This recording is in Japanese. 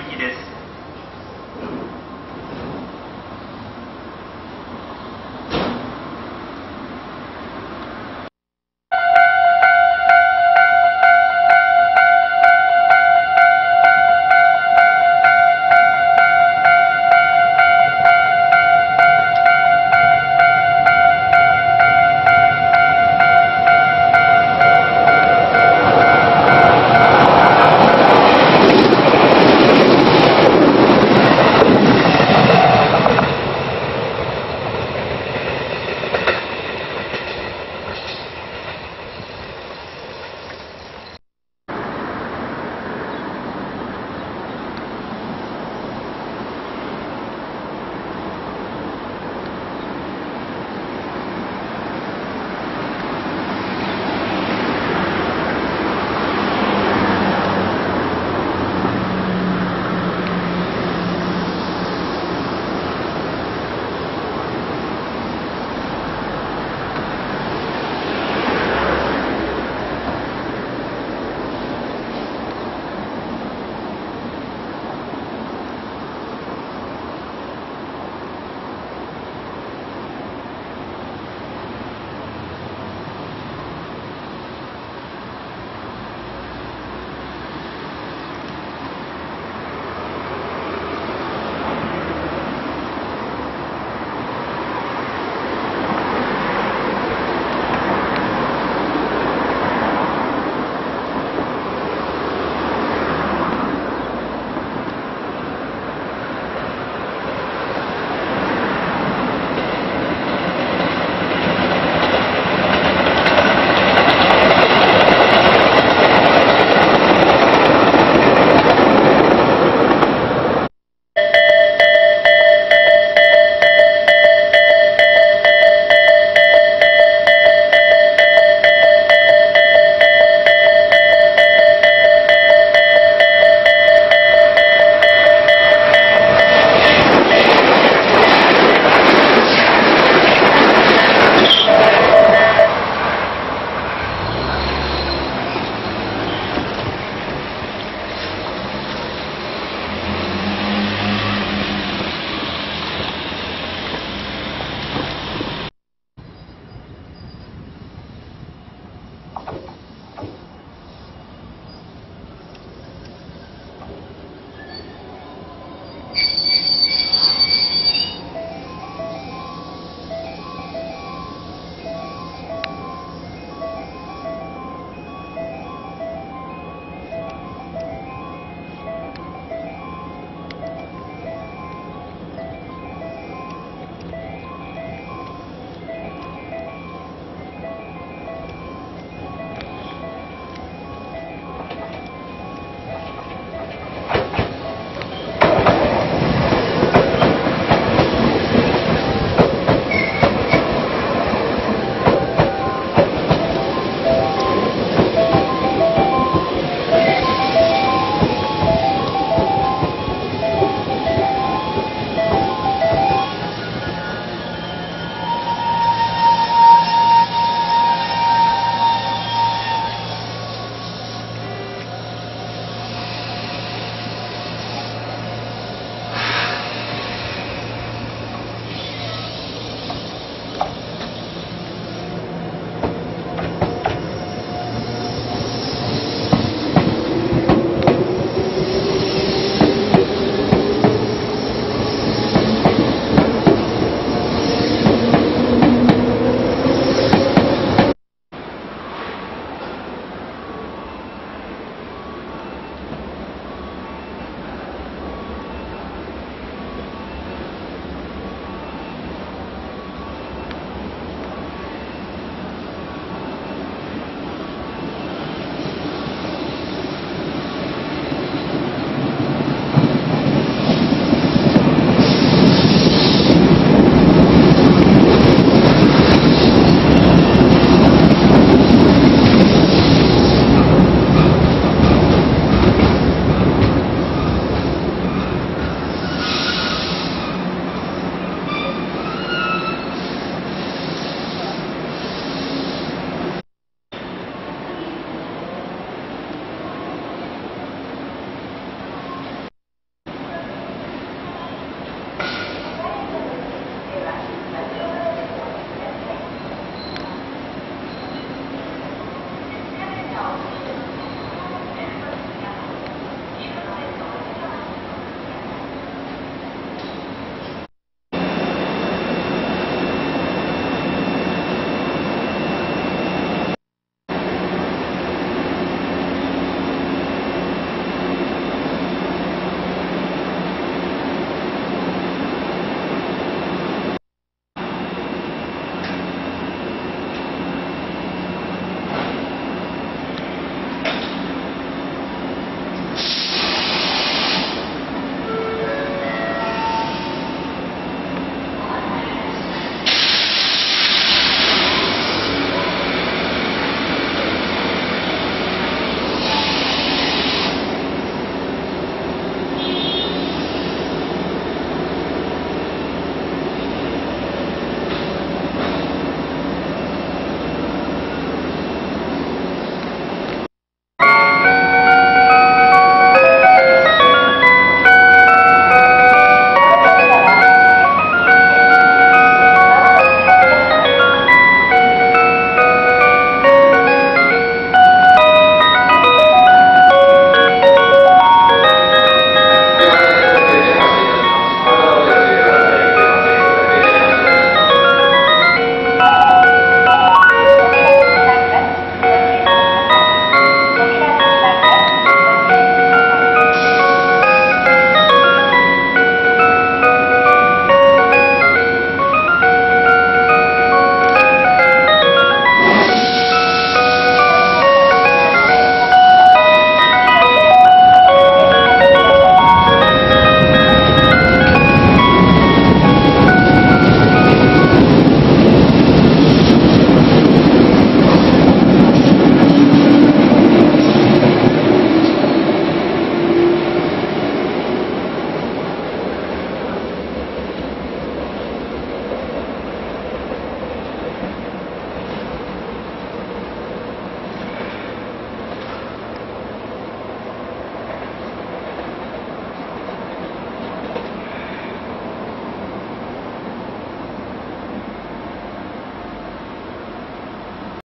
ゆきです。